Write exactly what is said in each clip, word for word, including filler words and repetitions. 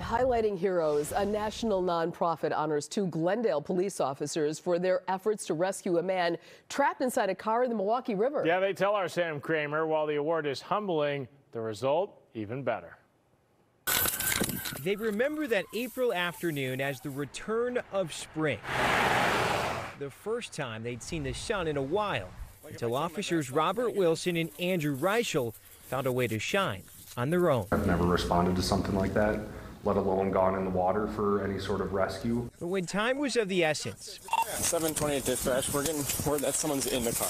Highlighting heroes, a national nonprofit honors two Glendale police officers for their efforts to rescue a man trapped inside a car in the Milwaukee River. Yeah, they tell our Sam Kramer, while the award is humbling, the result even better. They remember that April afternoon as the return of spring. The first time they'd seen the sun in a while, until officers Robert Wilson and Andrew Reichel found a way to shine on their own. I've never responded to something like that, let alone gone in the water for any sort of rescue. But when time was of the essence, seven twenty-eight dispatch, we're getting word that someone's in the car.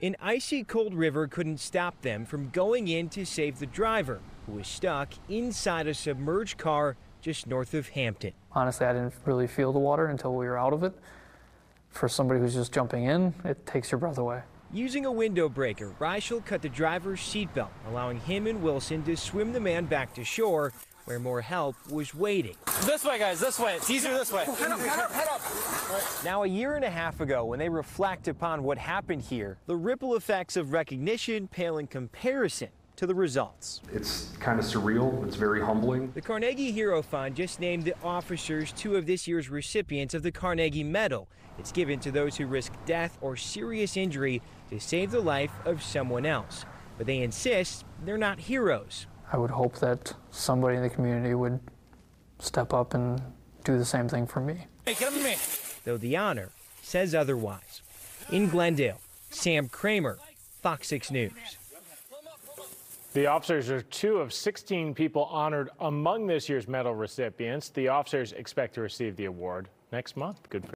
An icy cold river couldn't stop them from going in to save the driver, who was stuck inside a submerged car just north of Hampton. Honestly, I didn't really feel the water until we were out of it. For somebody who's just jumping in, it takes your breath away. Using a window breaker, Reichel cut the driver's seatbelt, allowing him and Wilson to swim the man back to shore, where more help was waiting. This way, guys, this way. It's easier this way. Head up, head up, head up. Now, a year and a half ago, when they reflect upon what happened here, the ripple effects of recognition pale in comparison to the results. It's kind of surreal. It's very humbling. The Carnegie Hero Fund just named the officers two of this year's recipients of the Carnegie Medal. It's given to those who risk death or serious injury to save the life of someone else. But they insist they're not heroes. I would hope that somebody in the community would step up and do the same thing for me. Hey, come to me. Though the honor says otherwise. In Glendale, Sam Kramer, Fox six News. The officers are two of sixteen people honored among this year's medal recipients. The officers expect to receive the award next month. Good for